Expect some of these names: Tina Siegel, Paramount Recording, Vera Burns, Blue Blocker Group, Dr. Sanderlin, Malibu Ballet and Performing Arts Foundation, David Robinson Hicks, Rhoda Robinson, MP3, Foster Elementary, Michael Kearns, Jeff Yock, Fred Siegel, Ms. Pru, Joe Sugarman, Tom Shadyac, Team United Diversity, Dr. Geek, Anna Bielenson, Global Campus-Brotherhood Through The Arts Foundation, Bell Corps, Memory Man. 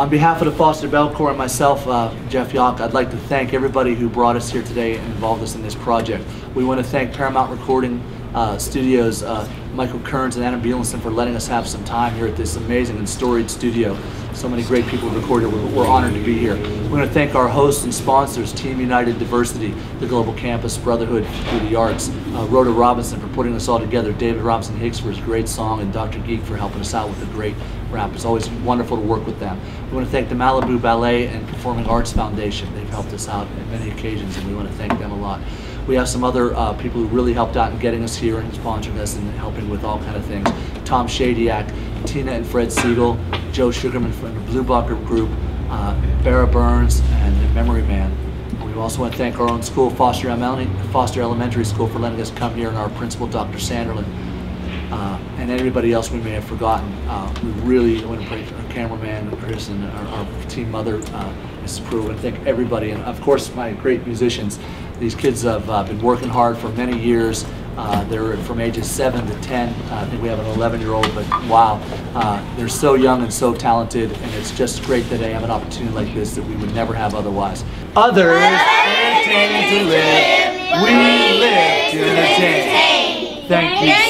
On behalf of the Foster Bell Corps and myself, Jeff Yock, I'd like to thank everybody who brought us here today and involved us in this project. We want to thank Paramount Recording Studios, Michael Kearns and Anna Bielenson for letting us have some time here at this amazing and storied studio. So many great people recorded. We're honored to be here. We're going to thank our hosts and sponsors, Team United Diversity, the Global Campus-Brotherhood Through The Arts, Rhoda Robinson for putting us all together, David Robinson Hicks for his great song, and Dr. Geek for helping us out with a great rap. It's always wonderful to work with them. We want to thank the Malibu Ballet and Performing Arts Foundation. They've helped us out on many occasions, and we want to thank them a lot. We have some other people who really helped out in getting us here and sponsoring us and helping with all kind of things. Tom Shadyac, Tina and Fred Siegel, Joe Sugarman from the Blue Blocker Group, Vera Burns, and Memory Man. We also want to thank our own school, Foster Elementary School, for letting us come here, and our principal, Dr. Sanderlin, and everybody else we may have forgotten. We really want to thank our cameraman, Chris, and our team mother, Ms. Pru. I want to thank everybody, and of course, my great musicians. These kids have been working hard for many years. They're from ages 7 to 10. I think we have an 11-year-old, but wow. They're so young and so talented, and it's just great that they have an opportunity like this that we would never have otherwise. Others entertain to live. We live to entertain. Thank you